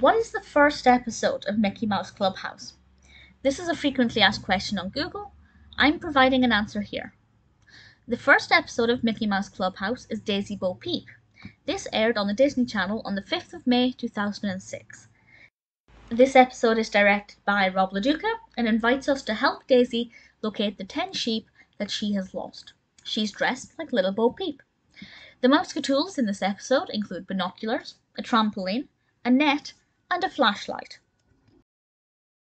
What is the first episode of Mickey Mouse Clubhouse? This is a frequently asked question on Google. I'm providing an answer here. The first episode of Mickey Mouse Clubhouse is Daisy Bo-Peep. This aired on the Disney Channel on the 5th of May 2006. This episode is directed by Rob LaDuca and invites us to help Daisy locate the 10 sheep that she has lost. She's dressed like little Bo-Peep. The mouseketools in this episode include binoculars, a trampoline, a net, and a flashlight.